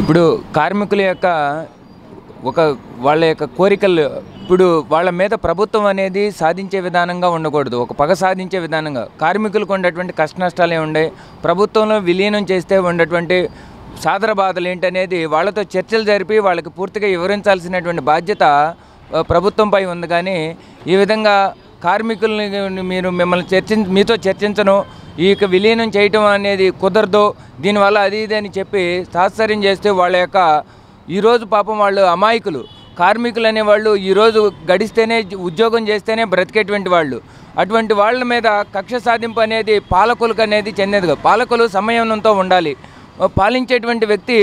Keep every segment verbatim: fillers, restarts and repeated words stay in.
ఇప్పుడు కార్మికుల యొక్క ఒక వాళ్ళ యొక్క కోరికలు ఇప్పుడు వాళ్ళ మీద ప్రభుత్వం అనేది సాధించే విధానంగా ఉండకూడదు. ఒక పగ సాధించే విధానంగా కార్మికులకు ఉండేటువంటి కష్ట నష్టాలే ఉన్నాయి, ప్రభుత్వంలో విలీనం చేస్తే ఉండేటువంటి సాదర బాధలు ఏంటనేది వాళ్ళతో చర్చలు జరిపి వాళ్ళకి పూర్తిగా వివరించాల్సినటువంటి బాధ్యత ప్రభుత్వంపై ఉంది. కానీ ఈ విధంగా కార్మికుల్ని మీరు మిమ్మల్ని చర్చి మీతో చర్చించను, ఈ యొక్క విలీనం చేయటం అనేది కుదరదు, దీనివల్ల అది ఇది అని చెప్పి తాత్సర్యం చేస్తే వాళ్ళ యొక్క ఈరోజు పాపం వాళ్ళు అమాయకులు. కార్మికులు అనేవాళ్ళు ఈరోజు గడిస్తేనే ఉద్యోగం చేస్తేనే బ్రతికేటువంటి వాళ్ళు. అటువంటి వాళ్ళ మీద కక్ష సాధింపు అనేది పాలకులకు అనేది చెందేదిగా పాలకులు సమన్వయంతో ఉండాలి. పాలించేటువంటి వ్యక్తి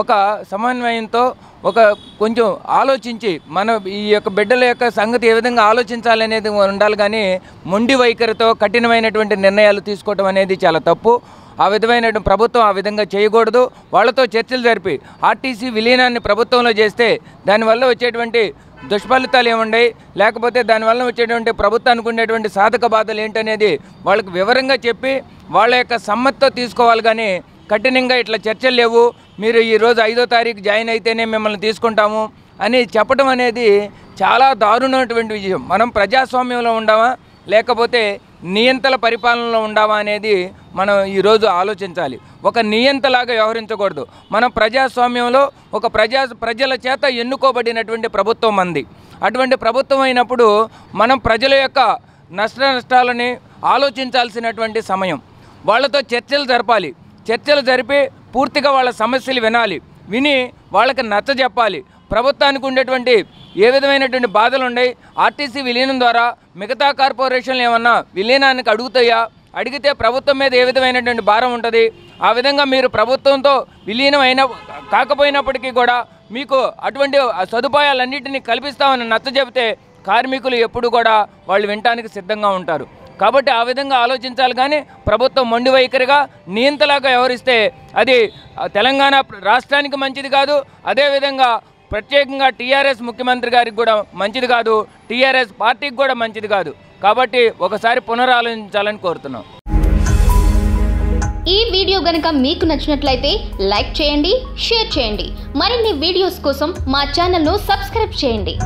ఒక సమన్వయంతో ఒక కొంచెం ఆలోచించి మన ఈ యొక్క బిడ్డల యొక్క సంగతి ఏ విధంగా ఆలోచించాలనేది ఉండాలి. కానీ మొండి వైఖరితో కఠినమైనటువంటి నిర్ణయాలు తీసుకోవడం అనేది చాలా తప్పు. ఆ విధమైన ప్రభుత్వం ఆ విధంగా చేయకూడదు. వాళ్ళతో చర్చలు జరిపి ఆర్టీసీ విలీనాన్ని ప్రభుత్వంలో చేస్తే దానివల్ల వచ్చేటువంటి దుష్ఫలితాలు ఏముండయి, లేకపోతే దానివల్ల వచ్చేటువంటి ప్రభుత్వానికి ఉండేటువంటి సాధక బాధలు ఏంటనేది వాళ్ళకి వివరంగా చెప్పి వాళ్ళ యొక్క సమ్మతితో తీసుకోవాలి. కానీ కఠినంగా ఇట్లా చర్చలు లేవు, మీరు ఈరోజు ఐదో తారీఖు జాయిన్ అయితేనే మిమ్మల్ని తీసుకుంటాము అని చెప్పడం అనేది చాలా దారుణమైనటువంటి విషయం. మనం ప్రజాస్వామ్యంలో ఉండవా లేకపోతే నియంతల పరిపాలనలో ఉండవా అనేది మనం ఈరోజు ఆలోచించాలి. ఒక నియంతలాగా వ్యవహరించకూడదు. మనం ప్రజాస్వామ్యంలో ఒక ప్రజా ప్రజల చేత ఎన్నుకోబడినటువంటి ప్రభుత్వం అంది. అటువంటి ప్రభుత్వం అయినప్పుడు మనం ప్రజల యొక్క నష్ట నష్టాలని ఆలోచించాల్సినటువంటి సమయం. వాళ్ళతో చర్చలు జరపాలి, చర్చలు జరిపి పూర్తిగా వాళ్ళ సమస్యలు వినాలి, విని వాళ్ళకి నచ్చ చెప్పాలి. ప్రభుత్వానికి ఉండేటువంటి ఏ విధమైనటువంటి బాధలు ఉన్నాయి, ఆర్టీసీ విలీనం ద్వారా మిగతా కార్పొరేషన్లు ఏమన్నా విలీనానికి అడుగుతాయా, అడిగితే ప్రభుత్వం మీద ఏ విధమైనటువంటి భారం ఉంటుంది, ఆ విధంగా మీరు ప్రభుత్వంతో విలీనం అయిన కాకపోయినప్పటికీ కూడా మీకు అటువంటి సదుపాయాలన్నింటినీ కల్పిస్తామని నచ్చ చెబితే కార్మికులు ఎప్పుడు కూడా వాళ్ళు వినటానికి సిద్ధంగా ఉంటారు. కాబట్టి ఆ విధంగా ఆలోచించాలి. కానీ ప్రభుత్వం మొండి వైఖరిగా నియంతలాగా వ్యవహరిస్తే అది తెలంగాణ రాష్ట్రానికి మంచిది కాదు, అదేవిధంగా ప్రత్యేకంగా టీఆర్ఎస్ ముఖ్యమంత్రి గారికి కూడా మంచిది కాదు, టీఆర్ఎస్ పార్టీకి కూడా మంచిది కాదు. కాబట్టి ఒకసారి పునరాలోచించాలని కోరుతున్నాం. ఈ వీడియో గనుక మీకు నచ్చినట్లయితే లైక్ చేయండి, షేర్ చేయండి. మరిన్ని వీడియోస్ కోసం మా ఛానల్ను సబ్స్క్రైబ్ చేయండి.